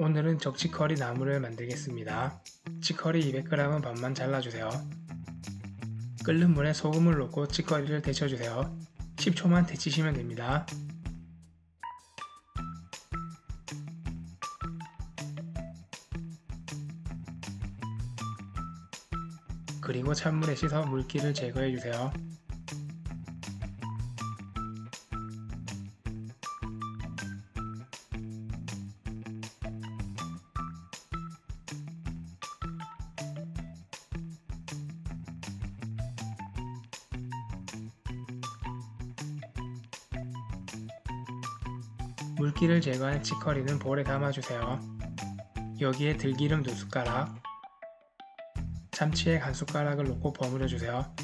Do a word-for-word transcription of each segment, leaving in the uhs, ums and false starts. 오늘은 적치커리 나물을 만들겠습니다. 치커리 이백 그램은 반만 잘라주세요. 끓는 물에 소금을 넣고 치커리를 데쳐주세요. 십 초만 데치시면 됩니다. 그리고 찬물에 씻어 물기를 제거해주세요. 물기를 제거한 치커리는 볼에 담아주세요. 여기에 들기름 두 숟가락, 참치액 한 숟가락을 넣고 버무려주세요.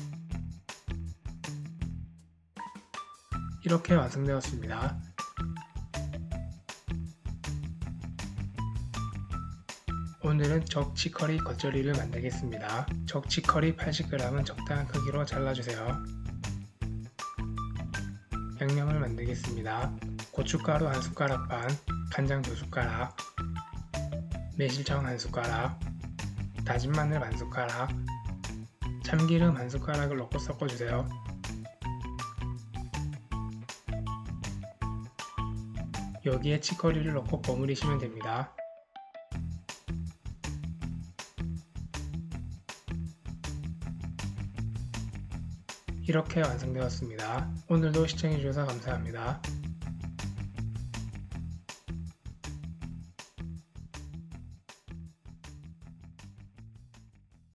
이렇게 완성되었습니다. 오늘은 적치커리 겉절이를 만들겠습니다. 적치커리 팔십 그램은 적당한 크기로 잘라주세요. 양념을 만들겠습니다. 고춧가루 한 숟가락 반, 간장 두 숟가락, 매실청 한 숟가락, 다진 마늘 반 숟가락, 참기름 한 숟가락을 넣고 섞어주세요. 여기에 치커리를 넣고 버무리시면 됩니다. 이렇게 완성되었습니다. 오늘도 시청해주셔서 감사합니다.